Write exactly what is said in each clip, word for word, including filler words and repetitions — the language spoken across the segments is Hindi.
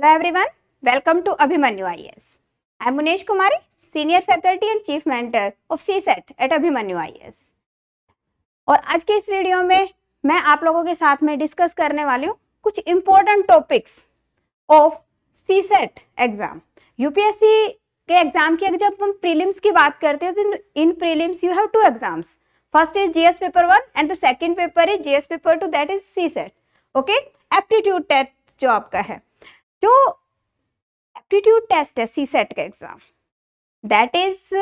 Hello everyone, welcome to Abhimanyu IAS. I am Munesh Kumari, senior faculty and chief mentor of CSAT at Abhimanyu IAS. और आज के इस वीडियो में मैं आप लोगों के साथ में डिस्कस करने वाली हूँ कुछ important topics of CSAT exam. UPSC के एग्जाम की अगर जब हम प्रीलिम्स की बात करते हैं तो in prelims you have two exams. First is GS paper one and the second paper is GS paper two, that is CSAT. Okay, aptitude test जो आपका है, जो एप्टीट्यूड टेस्ट है सीसेट का exam, that is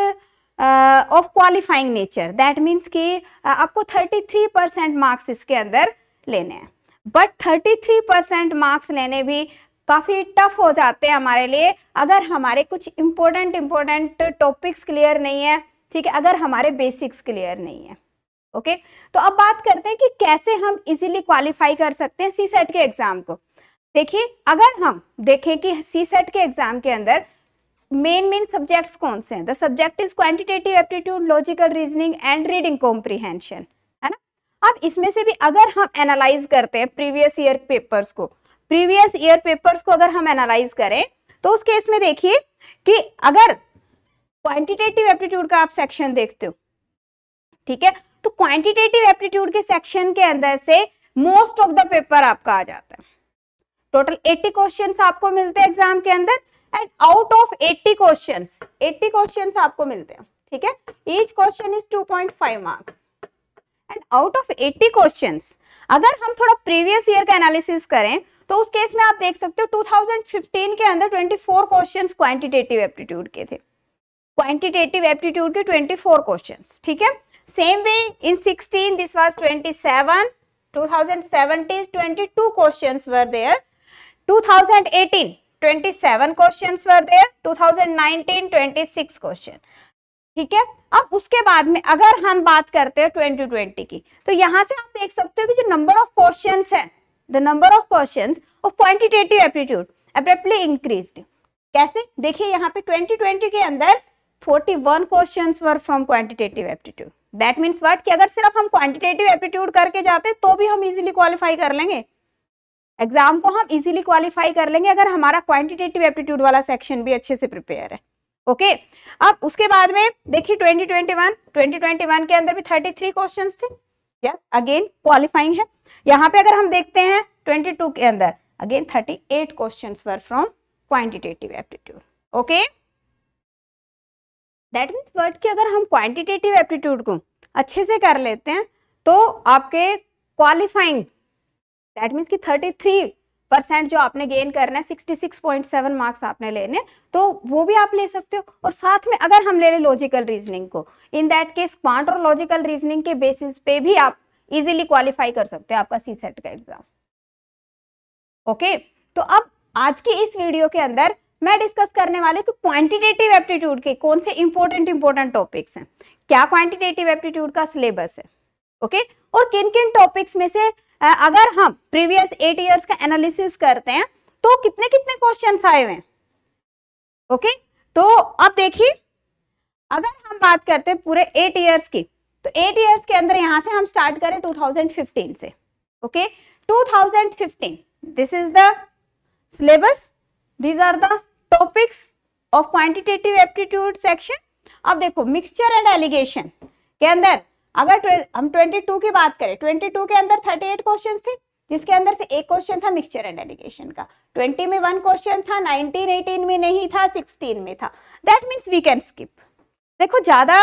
of qualifying nature. That means कि आपको तैंतीस परसेंट मार्क्स इसके अंदर लेने हैं. बट तैंतीस परसेंट मार्क्स लेने भी काफ़ी टफ हो जाते हैं हमारे लिए अगर हमारे कुछ इम्पोर्टेंट इम्पोर्टेंट टॉपिक्स क्लियर नहीं है. ठीक है, अगर हमारे बेसिक्स क्लियर नहीं है. Okay okay? तो अब बात करते हैं कि कैसे हम इजीली क्वालिफाई कर सकते हैं सीसेट के एग्जाम को. देखिए, अगर हम देखें कि सीसेट के एग्जाम के अंदर मेन मेन सब्जेक्ट्स कौन से हैं, the subject is quantitative aptitude, logical reasoning and reading comprehension, है ना. अब इसमें से भी अगर हम एनालाइज करते हैं प्रीवियस ईयर पेपर्स को, प्रीवियस ईयर पेपर्स को अगर हम एनालाइज करें तो उस केस में देखिए कि अगर क्वांटिटेटिव एप्टीट्यूड का आप सेक्शन देखते हो, ठीक है, तो क्वांटिटेटिव एप्टीट्यूड के सेक्शन के अंदर से मोस्ट ऑफ द पेपर आपका आ जाता है. टोटल अस्सी क्वेश्चंस आपको मिलते हैं एग्जाम के अंदर एंड आउट ऑफ अस्सी क्वेश्चंस, अस्सी क्वेश्चंस आपको मिलते हैं. ठीक है, each question is two point five marks and out of अस्सी क्वेश्चंस अगर हम थोड़ा प्रीवियस ईयर का एनालिसिस करें तो उस केस में आप देख सकते हो टू थाउजेंड फिफ्टीन के अंदर चौबीस क्वेश्चंस क्वांटिटेटिव एप्टीट्यूड के थे, क्वांटिटेटिव एप्टीट्यूड के चौबीस क्वेश्चंस. ठीक है, same way in sixteen this was twenty seven, two thousand seventeen twenty two questions were there, two thousand eighteen twenty seven questions were there, two thousand nineteen twenty six question. ठीक है, अब उसके बाद में अगर हम बात करते हैं ट्वेंटी ट्वेंटी की, तो यहाँ से आप देख सकते हो कि जो नंबर ऑफ क्वेश्चंस है, the number of questions of quantitative aptitude abruptly increased. कैसे? देखिए यहाँ पे ट्वेंटी ट्वेंटी के अंदर इकतालीस questions were from quantitative aptitude. That means what, कि अगर सिर्फ हम क्वांटिटेटिव एप्टीट्यूड करके जाते तो भी हम इजीली क्वालिफाई कर लेंगे, एग्जाम को हम इजीली क्वालिफाई कर लेंगे अगर हमारा क्वांटिटेटिव एप्टीट्यूड वाला सेक्शन भी अच्छे से प्रिपेयर है. Okay okay? अब उसके बाद में देखिए ट्वेंटी ट्वेंटी वन के अंदर भी तैंतीस क्वेश्चंस थे. यस, अगेन क्वालिफाइंग है. यहाँ पे अगर हम देखते हैं बाईस के अंदर अगेन अड़तीस questions were from quantitative aptitude. Okay, that means what, कि अगर हम क्वांटिटेटिव एप्टीट्यूड को अच्छे से कर लेते हैं तो आपके क्वालिफाइंग, दैट मीन्स कि तैंतीस परसेंट जो आपने गेन करना है, छियासठ पॉइंट सात मार्क्स आपने लेने, तो वो भी आप ले सकते हो. और साथ में अगर हम ले लें लॉजिकल रीजनिंग को, इन दैट केस क्वांट और लॉजिकल रीजनिंग के बेसिस पे भी आप इजीली क्वालिफाई कर सकते हो आपका सीसेट का एग्जाम. ओके, तो अब आज की इस वीडियो के अंदर मैं डिस्कस करने वाले कि क्वांटिटेटिव एप्टीट्यूड के कौन से इंपॉर्टेंट इंपॉर्टेंट टॉपिक्स हैं, क्या क्वांटिटेटिव एप्टीट्यूड का सिलेबस है. Okay okay? और किन किन टॉपिक्स में से अगर हम प्रीवियस एट इयर्स का एनालिसिस करते हैं तो कितने कितने क्वेश्चंस आए हुए हैं. ओके, तो अब देखिए अगर हम बात करते हैं पूरे एट इयर्स की, तो एट इयर्स के अंदर यहाँ से हम स्टार्ट करें टू थाउजेंड फिफ्टीन से. Okay, two thousand fifteen this is the syllabus, these are the topics of quantitative aptitude section. अब देखो मिक्सचर एंड एलिगेशन के अंदर अगर हम बाईस की बात करें, बाईस के अंदर अड़तीस क्वेश्चंस थे, जिसके अंदर से एक क्वेश्चन था मिक्सचर एंड एलिगेशन का, बीस में वन क्वेश्चन था, नाइनटीन एटीन में नहीं था, सोलह में था. That means we can skip. देखो ज्यादा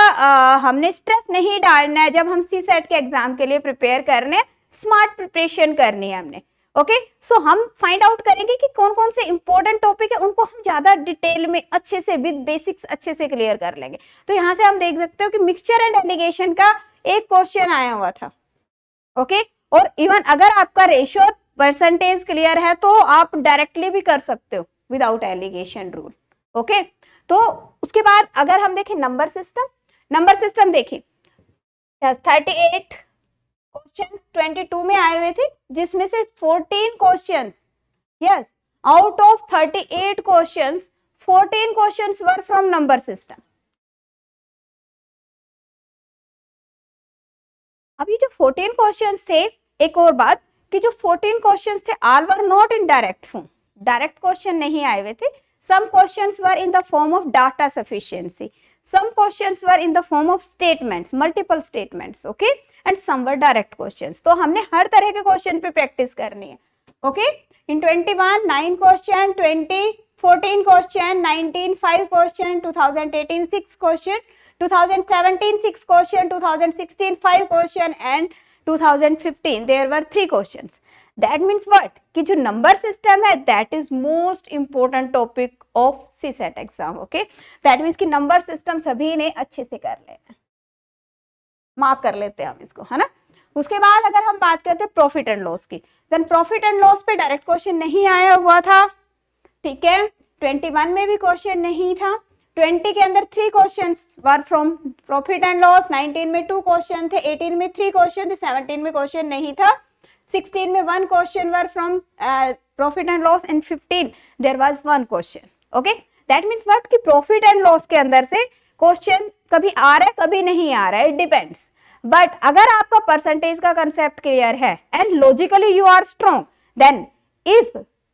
हमने स्ट्रेस नहीं डालना है जब हम सीसेट के एग्जाम के लिए प्रिपेयर करने, स्मार्ट प्रिपरेशन करनी है हमने. Okay okay? सो so, हम फाइंड आउट करेंगे कि कौन कौन से इंपॉर्टेंट टॉपिक है, उनको हम ज्यादा डिटेल में अच्छे से विद बेसिक्स अच्छे से क्लियर कर लेंगे. तो यहाँ से हम देख सकते हो कि मिक्सचर एंड एलिगेशन का एक क्वेश्चन आया हुआ था. Okay okay? और इवन अगर आपका रेशियो परसेंटेज क्लियर है तो आप डायरेक्टली भी कर सकते हो विदाउट एलिगेशन रूल. ओके, तो उसके बाद अगर हम देखें नंबर सिस्टम, नंबर सिस्टम देखिए थर्टी एट क्वेश्चन बाईस में आए हुए थे, जिसमें से चौदह क्वेश्चंस, यस, आउट ऑफ अड़तीस क्वेश्चंस, चौदह questions were from number system. अब ये जो चौदह क्वेश्चंस थे, एक और बात कि जो चौदह क्वेश्चंस थे all were not in direct form, direct question नहीं आए हुए थे. Some questions were in the form of data sufficiency, some questions were in the form of statements, multiple statements, okay, and some were direct questions. तो हमने हर तरह के क्वेश्चन पे प्रैक्टिस करनी है, okay. In twenty one nine question, twenty fourteen question, nineteen five question, two thousand eighteen six question, two thousand seventeen six question, two thousand sixteen five question and two thousand fifteen there were three question. That means what? कि जो नंबर सिस्टम है that is most important topic of CSAT exam, okay? That means कि नंबर सिस्टम सभी ने अच्छे से कर लेना, मार्क कर लेते हैं हम इसको, है ना. उसके बाद अगर हम बात करते हैं प्रॉफिट एंड लॉस की, देन प्रॉफिट एंड लॉस पे डायरेक्ट क्वेश्चन नहीं आया हुआ था, ठीक है. इक्कीस में भी क्वेश्चन नहीं था, बीस के अंदर three question were from profit and loss, nineteen में टू क्वेश्चन थे, एटीन में थ्री क्वेश्चन थे, सेवनटीन में क्वेश्चन नहीं था, सिक्सटीन में one question were from profit and loss and fifteen there was one question, okay. That means what कि प्रॉफिट एंड लॉस के अंदर से क्वेश्चन कभी आ रहा है कभी नहीं आ रहा है, इट डिपेंड्स. बट अगर आपका परसेंटेज का कंसेप्ट क्लियर है and logically you are strong, then if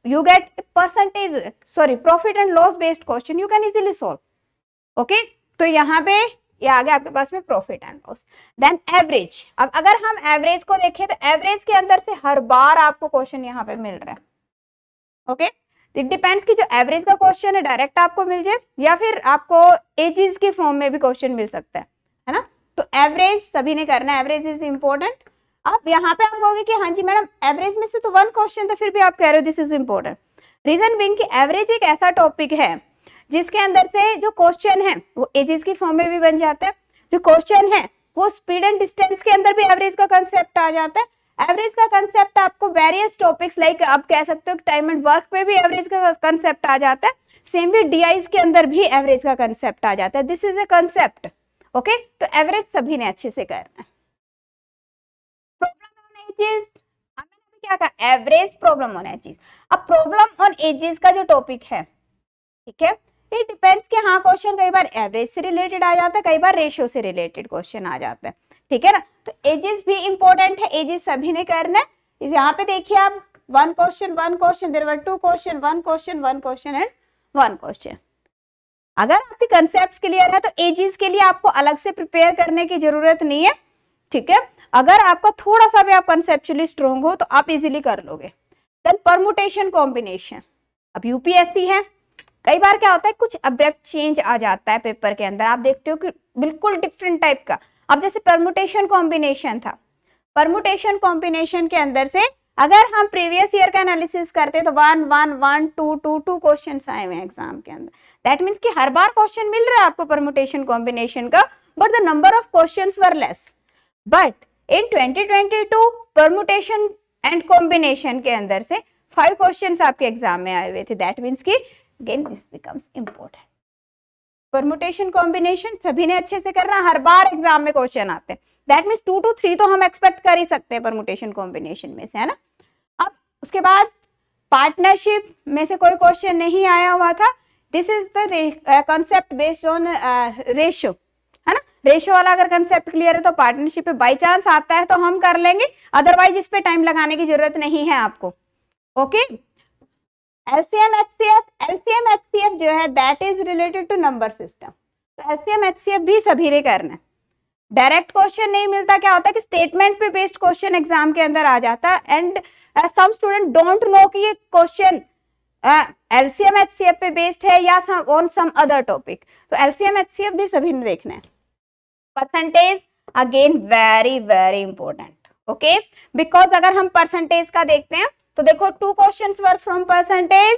you get percentage sorry profit and loss based question you can easily solve, okay. तो यहाँ पे ये आगे आपके पास में profit and loss. Then average, अब अगर हम एवरेज को देखें तो एवरेज के अंदर से हर बार आपको क्वेश्चन यहाँ पे मिल रहा है, ओके. इट डिपेंड्स कि जो एवरेज का क्वेश्चन है डायरेक्ट आपको मिल जाए या फिर आपको एजेस के फॉर्म में भी क्वेश्चन मिल सकता है, है ना. तो एवरेज सभी ने करना है, एवरेज इज इम्पोर्टेंट. अब यहाँ पे आप कहोगे कि हाँ जी मैडम एवरेज में से तो वन क्वेश्चन था फिर भी आप कह रहे हो this is important. Reason being कि एवरेज एक ऐसा टॉपिक है जिसके अंदर से जो क्वेश्चन है वो एजेस की फॉर्म में भी बन जाता है, जो क्वेश्चन है वो स्पीड एंड डिस्टेंस के अंदर भी एवरेज का कंसेप्ट आ जाता है. एवरेज का कंसेप्ट आपको वेरियस टॉपिक्स लाइक आप कह सकते हो टाइम एंड वर्क पे भी एवरेज का कंसेप्ट आ जाता है, सेम वे डीआईज के अंदर भी एवरेज का कंसेप्ट आ जाता है. This is a concept, okay. तो एवरेज सभी ने अच्छे से करना है. क्या कहा? Average problem on ages. अब प्रॉब्लम ऑन एजेस का जो टॉपिक है, ठीक है, इट डिपेंड्स कि हाँ क्वेश्चन कई बार एवरेज से रिलेटेड आ जाता है, कई बार रेशियो से रिलेटेड क्वेश्चन आ जाता है, ठीक है ना. तो एजेस भी इंपॉर्टेंट है, एजेस सभी ने करना है. यहाँ पे देखिए आप one question one question there were two question one question one question and one question. अगर आपके कंसेप्ट क्लियर है तो एजेस के लिए आपको अलग से प्रिपेयर करने की जरूरत नहीं है, ठीक है. अगर आपका थोड़ा सा भी आप कंसेप्चुअली स्ट्रॉन्ग हो तो आप इजिली कर लोगे. Then permutation combination. अब यूपीएससी है, कई बार क्या होता है कुछ अब्रप्ट चेंज आ जाता है पेपर के अंदर, आप देखते हो कि बिल्कुल डिफरेंट टाइप का. अब जैसे परमुटेशन कॉम्बिनेशन था, परमुटेशन कॉम्बिनेशन के अंदर से अगर हम प्रीवियस ईयर का एनालिसिस करते तो one one one two two two questions आए हुए हैं एग्जाम के अंदर. दैट मीन्स कि हर बार क्वेश्चन मिल रहा है आपको परमुटेशन कॉम्बिनेशन का, but the number of questions were less. But in twenty twenty two permutation and combination के अंदर से फाइव क्वेश्चंस आपके एग्जाम में आए हुए थे. दैट मीन्स की Again, this becomes important. Permutation combination सभी ने अच्छे से करना, हर बार एग्जाम में क्वेश्चन आते हैं. That means two to three तो हम एक्सपेक्ट कर ही सकते हैं permutation combination में से, है ना. अब उसके बाद पार्टनरशिप में से कोई क्वेश्चन नहीं आया हुआ था. This is the concept based on ratio, है ना. रेशियो वाला अगर कंसेप्ट क्लियर है तो पार्टनरशिप पे बाई चांस आता है तो हम कर लेंगे, अदरवाइज इस पे टाइम लगाने की जरूरत नहीं है आपको, okay. LCM HCF, LCM HCF जो है that is related to number system. तो एलसीएम एचसीएफ भी सभी ने करना है. डायरेक्ट क्वेश्चन नहीं मिलता, क्या होता है कि स्टेटमेंट पे बेस्ड क्वेश्चन एग्जाम के अंदर आ जाता है. And some student don't know कि ये क्वेश्चन एलसीएम एचसीएफ पे बेस्ड है या ऑन सम अदर टॉपिक. तो एलसीएम एचसीएफ भी सभी ने देखना है. Percentage again very very important, okay. Because अगर हम परसेंटेज का देखते हैं तो देखो two questions were from percentage,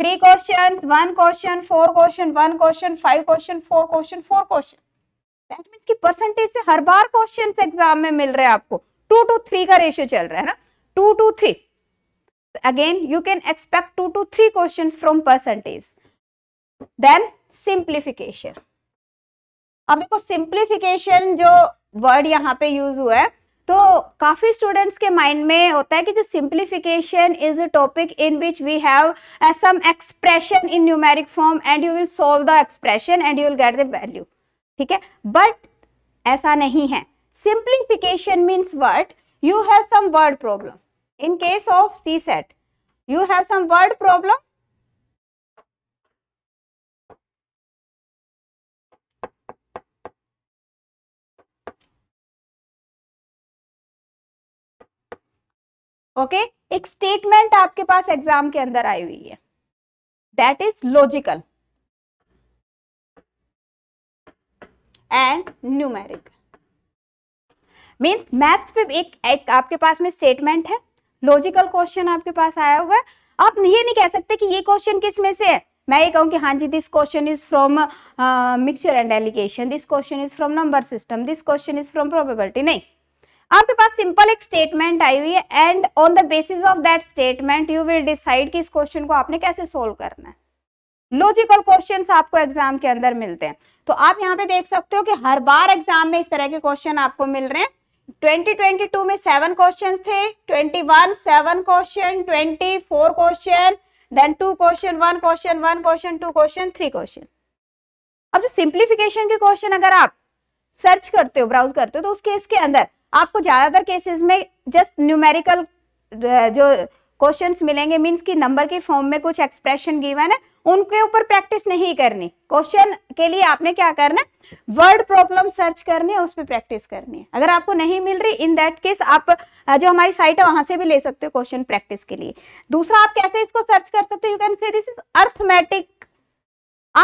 three questions, one question, four question, one question, five question, four question, four question. That means कि परसेंटेज से हर बार क्वेश्चंस एग्जाम में मिल रहे हैं आपको. टू टू थ्री का रेशियो चल रहा है ना, two two three. Again you can expect two two three questions from percentage. Then simplification. अब देखो सिंप्लीफिकेशन जो वर्ड यहाँ पे यूज हुआ है तो काफी स्टूडेंट्स के माइंड में होता है कि जो simplification is a topic in which we have some expression in numeric form and you will solve the expression and you will get the value, ठीक है. बट ऐसा नहीं है. Simplification means what, you have some word problem. In case of CSAT You have some word problem? Okay, एक statement आपके पास exam के अंदर आई हुई है. That is logical and numerical. Means maths पे एक, एक आपके पास में स्टेटमेंट है, लॉजिकल क्वेश्चन आपके पास आया हुआ है. आप ये नहीं कह सकते कि ये क्वेश्चन किस में से है. मैं ये कहूँ कि हाँ जी, this question is from mixture and allegation, this question is from number system, this question is from probability. नहीं, आपके पास सिंपल एक स्टेटमेंट आई हुई है and on the basis of that statement you will decide कि इस क्वेश्चन को आपने कैसे सोल्व करना है. लॉजिकल क्वेश्चंस आपको एग्जाम के अंदर मिलते हैं. तो आप यहाँ पे देख सकते हो कि हर बार एग्जाम में इस तरह के क्वेश्चन आपको मिल रहे हैं. ट्वेंटी ट्वेंटी टू में सेवन क्वेश्चंस थे, twenty one seven question, twenty four question, then two question, one question, one question, two question, three question. अब जो सिंप्लीफिकेशन के क्वेश्चन अगर आप सर्च करते हो, ब्राउज करते हो, तो उस केस के अंदर आपको ज्यादातर केसेस में जस्ट न्यूमेरिकल जो क्वेश्चंस मिलेंगे. मीन्स कि नंबर के फॉर्म में कुछ एक्सप्रेशन गिवन है, उनके ऊपर प्रैक्टिस नहीं करनी. क्वेश्चन के लिए आपने क्या करना है, वर्ड प्रॉब्लम सर्च करनी है, उस पर प्रैक्टिस करनी है. अगर आपको नहीं मिल रही, इन दैट केस आप जो हमारी साइट है वहां से भी ले सकते हो क्वेश्चन प्रैक्टिस के लिए. दूसरा, आप कैसे इसको सर्च कर सकते हो, you can say this is arithmetic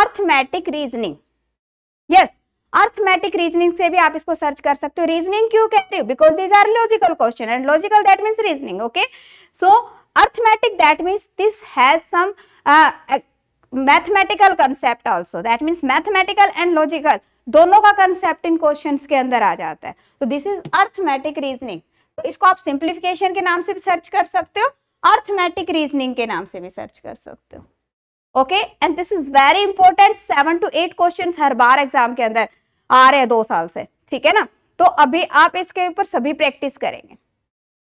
arithmetic reasoning. Yes, arithmetic reasoning से भी आप इसको सर्च कर सकते हो. रीजनिंग क्यों कहते हो, because these are logical question and logical that means reasoning. Okay, so arithmetic that means this has some mathematical concept also. That means mathematical and logical दोनों का कंसेप्ट इन क्वेश्चंस के अंदर आ जाता है. तो दिस इज अर्थमेटिक रीजनिंग. तो इसको आप सिंप्लीफिकेशन के नाम से भी सर्च कर सकते हो, अर्थमेटिक रीजनिंग के नाम से भी सर्च कर सकते हो. Okay, and this is very important. Seven to eight question हर बार एग्जाम के अंदर आ रहे हैं दो साल से, ठीक है ना. तो अभी आप इसके ऊपर सभी प्रैक्टिस करेंगे.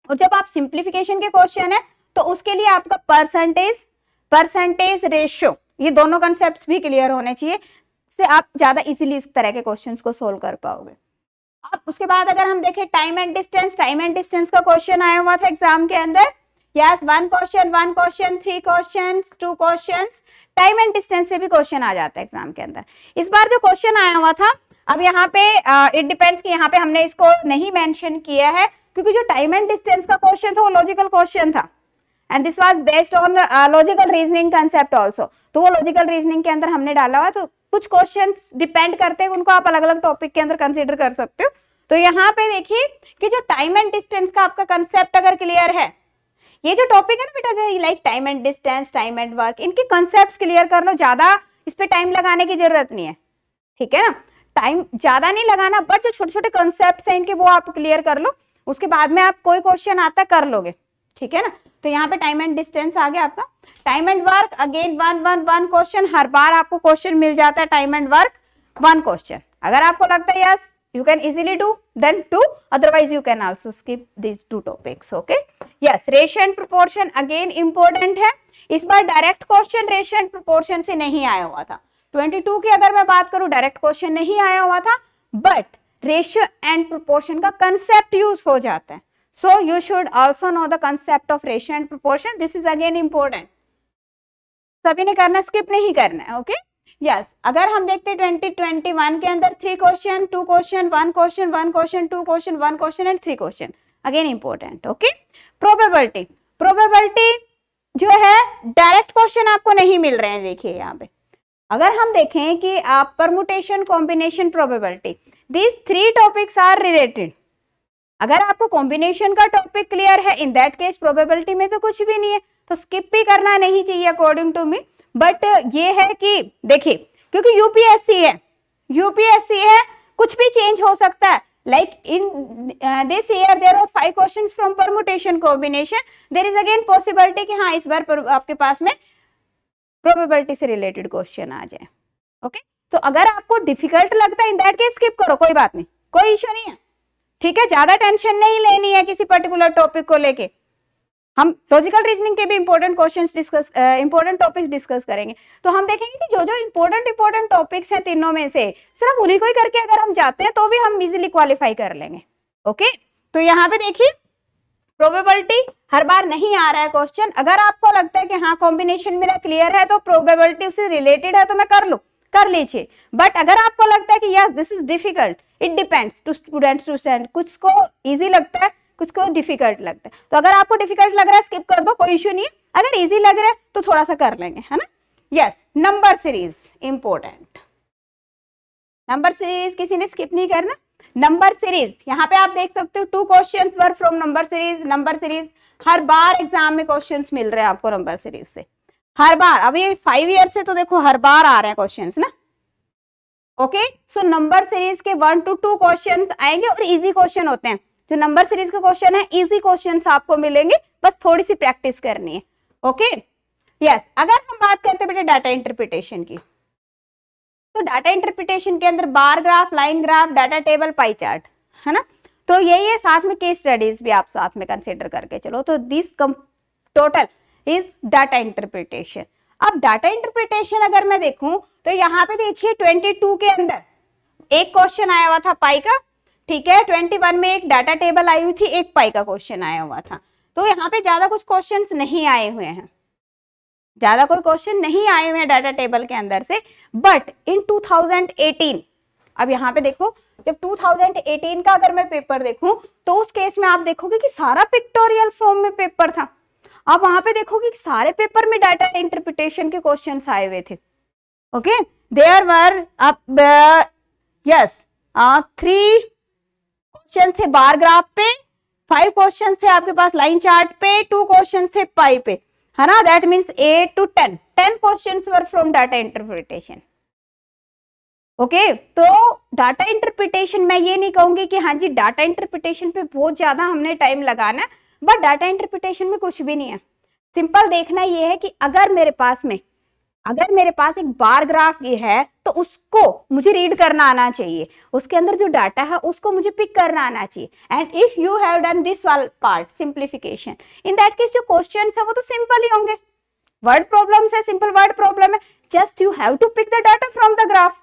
और जब आप सिंप्लीफिकेशन के क्वेश्चन है तो उसके लिए आपका परसेंटेज परसेंटेज रेशियो, ये दोनों कॉन्सेप्ट्स भी क्लियर होने चाहिए, से आप ज्यादा इजीली इस तरह के क्वेश्चंस को सोल्व कर पाओगे. अब उसके बाद अगर हम देखें time and distance, time and distance का क्वेश्चन आया हुआ था एग्जाम के अंदर. Yes, one question, one question, three question, two question. Time and distance से भी क्वेश्चन आ जाता है एग्जाम के अंदर. इस बार जो क्वेश्चन आया हुआ था, अब यहाँ पे इट डिपेंड्स कि यहाँ पे हमने इसको नहीं मेंशन किया है क्योंकि जो टाइम एंड डिस्टेंस का क्वेश्चन था वो लॉजिकल क्वेश्चन था and this was based on logical reasoning concept also. तो वो लॉजिकल रीजनिंग के अंदर हमने डाला हुआ. तो कुछ क्वेश्चंस डिपेंड करते हैं, उनको आप अलग अलग टॉपिक के अंदर कंसीडर कर सकते हो. तो यहाँ पे देखिए कि जो टाइम एंड डिस्टेंस का आपका कंसेप्ट अगर क्लियर है, ये जो टॉपिक है ना बेटा, like time and distance, time and work, इनके कंसेप्ट क्लियर कर लो. ज्यादा इस पर टाइम लगाने की जरूरत नहीं है, ठीक है ना. टाइम ज्यादा नहीं लगाना, बट जो छोटे छोटे कॉन्सेप्ट हैं इनके वो आप क्लियर कर लो. उसके बाद में आप कोई क्वेश्चन आता कर लोगे, ठीक है ना. तो यहाँ पे टाइम एंड डिस्टेंस आ गया आपका. Time and work again one one one question, हर बार आपको क्वेश्चन मिल जाता है. Time and work one question. अगर आपको लगता है yes you can easily do, then two, otherwise you can also skip this two topics. Okay, yes, ratio and proportion again important है. इस बार direct question ratio and proportion से नहीं आया हुआ था. बाईस की अगर मैं बात करूं, डायरेक्ट क्वेश्चन नहीं आया हुआ था, बट रेशियो एंड प्रोपोर्शन का कंसेप्ट यूज हो जाता है. So you should also know the concept of ratio and proportion. This is again important. सभी ने करना, स्किप नहीं करना है. Okay, yes. अगर हम देखते हैं ट्वेंटी ट्वेंटी वन के अंदर three question, two question, one question, one question, two question, one question and three question. Again important. Okay, probability probability जो है डायरेक्ट क्वेश्चन आपको नहीं मिल रहे हैं. देखिए यहाँ पे अगर हम देखें कि आप permutation, combination, probability, these three topics are related. अगर आपको कॉम्बिनेशन का टॉपिक क्लियर है, इन दैट केस प्रोबेबिलिटी में तो कुछ भी नहीं है, तो स्किप भी करना नहीं चाहिए अकॉर्डिंग टू मी. बट ये है कि देखिए, क्योंकि यूपीएससी है यूपीएससी है कुछ भी चेंज हो सकता है. Like in this year there are five questions from permutation combination. There is again possibility कि हाँ इस बार आपके पास में प्रोबेबिलिटी से रिलेटेड क्वेश्चन आ जाए. ओके, तो अगर आपको डिफिकल्ट लगता है इन दैट केस स्किप करो, कोई बात नहीं, कोई इश्यू नहीं है, ठीक है. ज्यादा टेंशन नहीं लेनी है किसी पर्टिकुलर टॉपिक को लेके. हम लॉजिकल रीजनिंग के भी important questions discuss important topics discuss करेंगे. तो हम देखेंगे कि जो जो इंपॉर्टेंट इंपॉर्टेंट टॉपिक्स हैं तीनों में से, सिर्फ उन्हीं को ही करके अगर हम जाते हैं तो भी हम इजिली क्वालिफाई कर लेंगे. ओके, तो यहाँ पे देखिए प्रोबेबिलिटी हर बार नहीं आ रहा है क्वेश्चन, अगर आपको लगता है कि हाँ कॉम्बिनेशन मेरा क्लियर है तो प्रोबेबिलिटी उससे रिलेटेड है तो मैं कर लूँ, कर लीजिए। बट अगर आपको लगता है कि yes this is difficult, it depends to students to student, कुछ को ईजी लगता है कुछ को डिफिकल्ट लगता है। तो अगर आपको डिफिकल्ट लग रहा है स्किप कर दो, कोई इश्यू नहीं है। अगर ईजी लग रहा है तो थोड़ा सा कर लेंगे, है ना। Yes, number series important, number series किसी ने स्किप नहीं करना। नंबर सीरीज यहाँ पे आप देख सकते हो two questions were from number series. Number series हर बार एग्जाम में क्वेश्चंस मिल रहे हैं आपको नंबर सीरीज से, हर बार। अभी फाइव ईयर से तो देखो हर बार आ रहे हैं क्वेश्चंस ना। ओके, सो नंबर सीरीज के वन टू टू क्वेश्चंस आएंगे और इजी क्वेश्चन होते हैं। जो नंबर सीरीज के क्वेश्चन है इजी क्वेश्चंस आपको मिलेंगे, बस थोड़ी सी प्रैक्टिस करनी है। Okay, yes. अगर हम बात करते हैं बेटे डाटा इंटरप्रिटेशन की, तो डाटा इंटरप्रिटेशन के अंदर bar graph, line graph, data table, pie chart, है ना। तो यही है, साथ में केस स्टडीज भी आप साथ में कंसीडर करके चलो। तो this total is data interpretation. अब डाटा इंटरप्रिटेशन अगर मैं देखूं तो यहाँ पे देखिए बाईस के अंदर एक क्वेश्चन आया हुआ था पाई का, ठीक है। इक्कीस में एक डाटा टेबल आई हुई थी, एक पाई का क्वेश्चन आया हुआ था। तो यहाँ पे ज्यादा कुछ क्वेश्चन नहीं आए हुए हैं, ज्यादा कोई क्वेश्चन नहीं आए हुए हैं डाटा टेबल के अंदर से। But in two thousand eighteen, अब यहाँ पे देखो जब टू थाउजेंड एटीन का अगर मैं पेपर देखूं तो उस केस में आप देखोगे कि सारा पिक्टोरियल फॉर्म में पेपर था। आप वहां पे देखोगे कि सारे पेपर में डाटा इंटरप्रिटेशन के क्वेश्चंस आए हुए थे। Okay, there were up yes three question थे बार ग्राफ पे, फाइव क्वेश्चन थे आपके पास लाइन चार्ट पे, टू क्वेश्चन थे पाई पे, है ना। That means eight to ten ten questions were from data interpretation. Okay, तो डाटा इंटरप्रिटेशन मैं ये नहीं कहूंगी कि हाँ जी डाटा इंटरप्रिटेशन पे बहुत ज्यादा हमने टाइम लगाना, बट डाटा इंटरप्रिटेशन में कुछ भी नहीं है। सिंपल देखना ये है कि अगर मेरे पास में अगर मेरे पास एक बार ग्राफ ये है तो उसको मुझे रीड करना आना चाहिए, उसके अंदर जो डाटा है उसको मुझे पिक करना आना चाहिए। And if you have done this वाला part simplification, in that case जो क्वेश्चंस है वो तो सिंपल ही होंगे। वर्ड प्रॉब्लम्स है, सिंपल वर्ड प्रॉब्लम है, just you have to pick the data from the graph.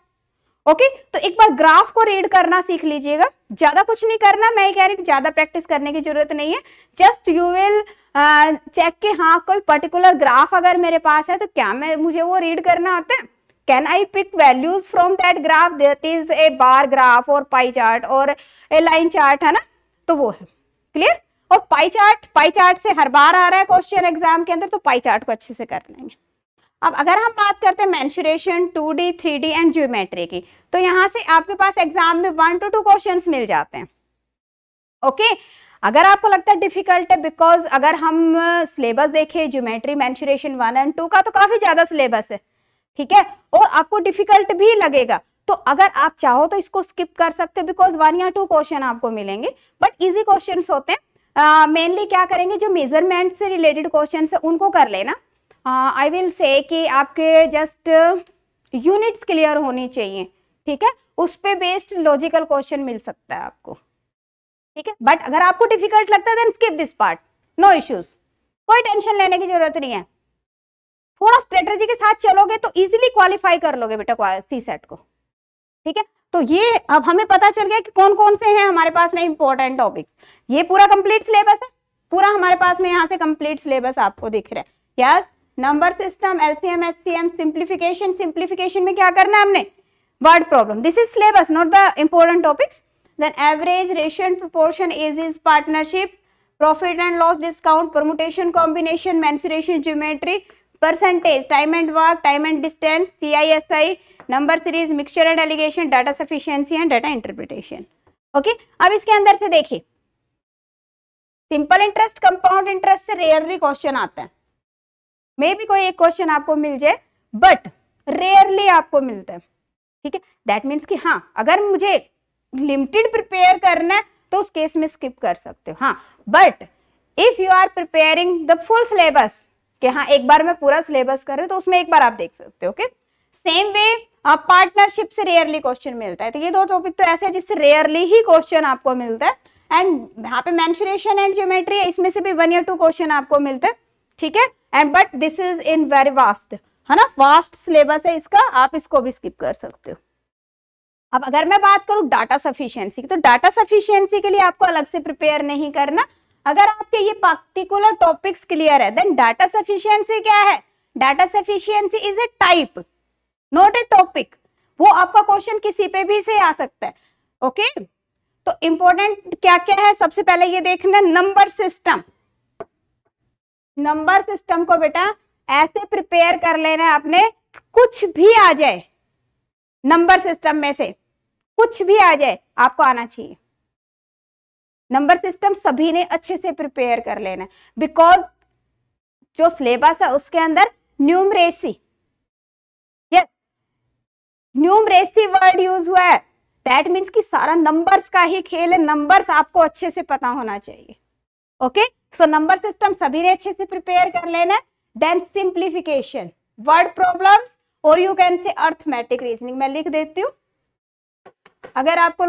Okay, तो एक बार ग्राफ को रीड करना सीख लीजिएगा, ज्यादा कुछ नहीं करना। मैं कह रही हूँ ज्यादा प्रैक्टिस करने की जरूरत नहीं है। जस्ट यू विल चेक के हाँ कोई पर्टिकुलर ग्राफ अगर मेरे पास है तो क्या मैं मुझे वो रीड करना आता है, can I pick values from that graph, that is a bar graph और पाई चार्ट और ए लाइन चार्ट, है ना। तो वो है क्लियर। और पाई चार्ट पाई चार्ट से हर बार आ रहा है क्वेश्चन एग्जाम के अंदर, तो पाई चार्ट को अच्छे से कर लेंगे। अब अगर हम बात करते हैं mensuration, two D, three D and geometry की, तो यहाँ से आपके पास एग्जाम में वन टू टू क्वेश्चंस मिल जाते हैं। ओके, अगर आपको लगता है डिफिकल्ट है, बिकॉज अगर हम सिलेबस देखें geometry mensuration one and two का तो काफी ज्यादा सिलेबस है, ठीक है, और आपको डिफिकल्ट भी लगेगा, तो अगर आप चाहो तो इसको स्किप कर सकते हो, बिकॉज वन या टू क्वेश्चन आपको मिलेंगे, बट इजी क्वेश्चन होते हैं। मेनली uh, क्या करेंगे, जो मेजरमेंट से रिलेटेड क्वेश्चन है उनको कर लेना। आई विल से कि आपके जस्ट यूनिट्स क्लियर होनी चाहिए, ठीक है, उस पे बेस्ड लॉजिकल क्वेश्चन मिल सकता है आपको, ठीक है। बट अगर आपको डिफिकल्ट लगता है then skip this part, no issues, कोई टेंशन लेने की जरूरत नहीं है। थोड़ा स्ट्रेटजी के साथ चलोगे तो इजीली क्वालिफाई कर लोगे बेटा सीसेट को, ठीक है। तो ये अब हमें पता चल गया कि कौन कौन से हैं हमारे पास में इंपॉर्टेंट टॉपिक्स। ये पूरा कंप्लीट सिलेबस है, पूरा हमारे पास में यहाँ से कंप्लीट सिलेबस आपको दिख रहा है। Yes, number system, LCM, HCF, simplification. Simplification में क्या करना है हमने, word problem, this is syllabus, not the important topics. Then average, ratio, proportion, as is, partnership, profit and loss, discount, permutation, combination, mensuration, geometry, percentage, time and work, time and distance, CI SI, number series, mixture and alligation, data sufficiency and data interpretation. Okay, अब इसके अंदर से देखिए सिंपल इंटरेस्ट, कंपाउंड इंटरेस्ट से रेयरली क्वेश्चन आता है, मे भी कोई एक क्वेश्चन आपको मिल जाए बट रेयरली आपको मिलता है, ठीक है। दैट मीन्स कि हाँ अगर मुझे लिमिटेड प्रिपेयर करना है तो उस केस में स्किप कर सकते हो, हाँ। But if you are preparing the full syllabus कि हाँ एक बार मैं पूरा सिलेबस कर रही हूँ तो उसमें एक बार आप देख सकते हो। ओके, सेम वे आप पार्टनरशिप से रेयरली क्वेश्चन मिलता है, तो ये दो टॉपिक तो ऐसे है जिससे रेयरली ही क्वेश्चन आपको मिलता है। एंड यहाँ पे मेंशुरेशन एंड ज्योमेट्री है, इसमें से भी वन या टू क्वेश्चन आपको मिलता है, ठीक है। And but this is in very vast, है ना, वास्ट सिलेबस है इसका, आप इसको भी स्किप कर सकते हो। अब अगर मैं बात करूं डाटा सफिशिएंसी की, तो डाटा सफिशिएंसी के लिए आपको अलग से प्रिपेयर नहीं करना, अगर आपके ये पर्टिकुलर टॉपिक्स क्लियर है, देन डाटा सफिशिएंसी क्या है? Data sufficiency is a type, not a topic. वो आपका क्वेश्चन किसी पे भी से आ सकता है। Okay okay? तो इंपॉर्टेंट क्या क्या है? सबसे पहले ये देखना नंबर सिस्टम। नंबर सिस्टम को बेटा ऐसे प्रिपेयर कर लेना आपने, कुछ भी आ जाए नंबर सिस्टम में से, कुछ भी आ जाए आपको आना चाहिए। नंबर सिस्टम सभी ने अच्छे से प्रिपेयर कर लेना, बिकॉज जो सिलेबस है उसके अंदर numeracy, yes numeracy word use हुआ है। दैट मीन्स कि सारा नंबर्स का ही खेल है, नंबर्स आपको अच्छे से पता होना चाहिए। ओके, सो नंबर सिस्टम सभी ने अच्छे से प्रिपेयर कर लेना। देन सिंप्लीफिकेशन, वर्ड प्रॉब्लम्स और you can say arithmetic reasoning. मैं लिख देती हूँ। अगर आपको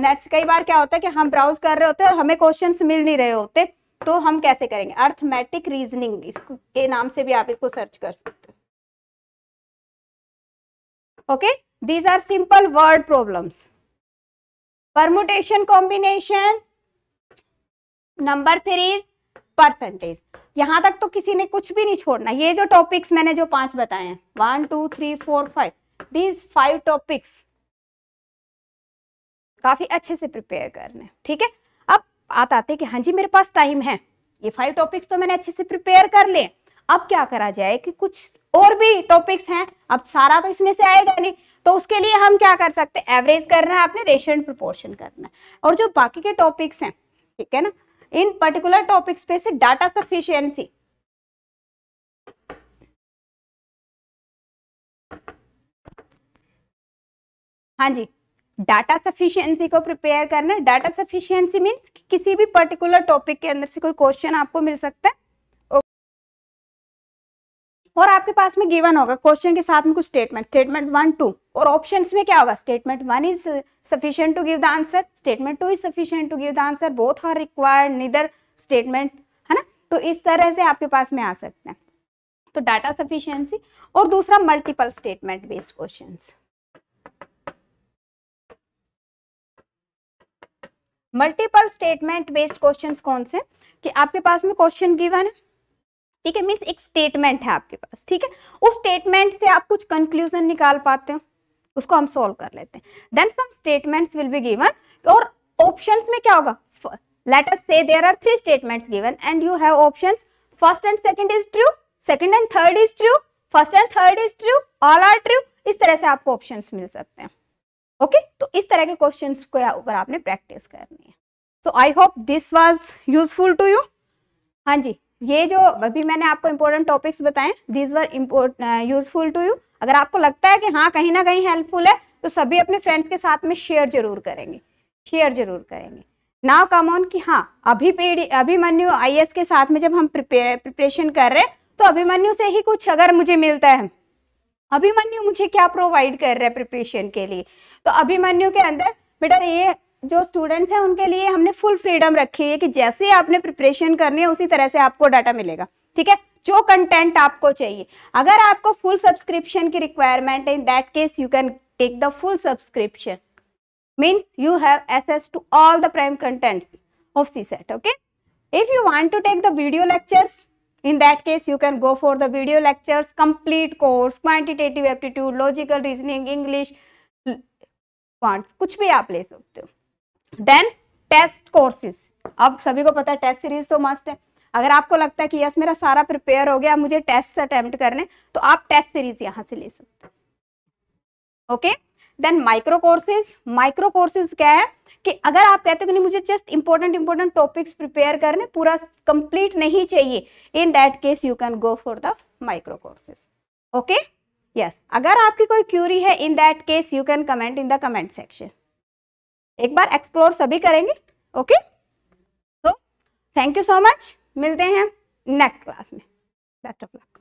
नेट्स कई बार क्या होता है कि हम ब्राउज कर रहे होते हैं और हमें क्वेश्चंस मिल नहीं रहे होते, तो हम कैसे करेंगे? अर्थमेटिक रीजनिंग इसको के नाम से भी आप इसको सर्च कर सकते हो। Okay, these are simple word problems. Permutation, combination, number series, percentage. यहां तक तो किसी ने कुछ भी नहीं छोड़ना। ये जो टॉपिक्स मैंने जो पांच बताए हैं, one two three four five, these five topics काफी अच्छे से प्रिपेयर करने। ठीक है, अब बात आते कि हाँ जी मेरे पास टाइम है, ये फाइव टॉपिक्स तो मैंने अच्छे से प्रिपेयर कर लिए, अब क्या करा जाए कि कुछ और भी टॉपिक्स हैं, अब सारा तो इसमें से आएगा नहीं, तो उसके लिए हम क्या कर सकते हैं? एवरेज करना है आपने, रेशियो एंड प्रोपोर्शन करना है, और जो बाकी के टॉपिक्स हैं, ठीक है ना, इन पर्टिकुलर टॉपिक्स पे से डाटा सफिशिएंसी, हाँ जी डाटा सफिशिएंसी को प्रिपेयर करना है। डाटा सफिशिएंसी मीन्स किसी भी पर्टिकुलर टॉपिक के अंदर से कोई क्वेश्चन आपको मिल सकता है और आपके पास में गिवन होगा क्वेश्चन के साथ में कुछ स्टेटमेंट, स्टेटमेंट वन टू, और ऑप्शंस में क्या होगा? Statement one is sufficient to give the answer, statement two is sufficient to give the answer, both are required, neither statement, है ना। तो इस तरह से आपके पास में आ सकते हैं, तो डाटा सफिशिएंसी। और दूसरा multiple statement based question, multiple statement based question कौन से? कि आपके पास में क्वेश्चन गिवन है, ठीक है, मीन्स एक स्टेटमेंट है आपके पास, ठीक है, उस स्टेटमेंट से आप कुछ कंक्लूजन निकाल पाते हो, उसको हम सॉल्व कर लेते हैं। Then some statements will be given, और ऑप्शंस में क्या होगा? Let us say there are three statements given and you have options, first and second is true, second and third is true, first and third is true, all are true. इस तरह से आपको ऑप्शंस मिल सकते हैं। Okay okay? तो इस तरह के क्वेश्चंस को ऊपर आपने प्रैक्टिस करनी है। So I hope this was useful to you. हाँ जी, ये जो अभी मैंने आपको इम्पोर्टेंट टॉपिक्स बताएं, these were important useful to you. अगर आपको लगता है कि हाँ कहीं ना कहीं हेल्पफुल है, तो सभी अपने फ्रेंड्स के साथ में शेयर जरूर करेंगे, शेयर जरूर करेंगे। नाउ कम ऑन कि हाँ अभी पीडी अभिमन्यु आईएएस के साथ में जब हम प्रिपेयर प्रिपरेशन कर रहे हैं, तो अभिमन्यु से ही कुछ अगर मुझे मिलता है, अभिमन्यु मुझे क्या प्रोवाइड कर रहा है प्रिपरेशन के लिए, तो अभिमन्यु के अंदर बेटा ये जो स्टूडेंट्स हैं उनके लिए हमने फुल फ्रीडम रखी है कि जैसे आपने प्रिपरेशन करनी है उसी तरह से आपको डाटा मिलेगा। ठीक है, जो कंटेंट आपको चाहिए, अगर आपको फुल सब्सक्रिप्शन की रिक्वायरमेंट है, in that case you can take the full subscription, means you have access to all the prime contents of CSAT. Okay, if you want to take the video lectures, in that case you can go for the video lectures, complete course, quantitative aptitude, logical reasoning, english quant, कुछ भी आप ले सकते हो। देन टेस्ट कोर्सेज, अब सभी को पता है टेस्ट सीरीज तो मस्ट है। अगर आपको लगता है कि यस मेरा सारा प्रिपेयर हो गया, मुझे टेस्ट अटेम्प्ट करने, तो आप टेस्ट सीरीज यहाँ से ले सकते हो। Okay, then micro courses. Micro courses क्या है कि अगर आप कहते हो कि नहीं मुझे just important important topics prepare करने, पूरा कंप्लीट नहीं चाहिए, in that case you can go for the micro courses. Okay yes, अगर आपकी कोई क्यूरी है, in that case you can comment in the comment section. एक बार एक्सप्लोर सभी करेंगे। Okay, so thank you so much, मिलते हैं नेक्स्ट क्लास में। Best of luck.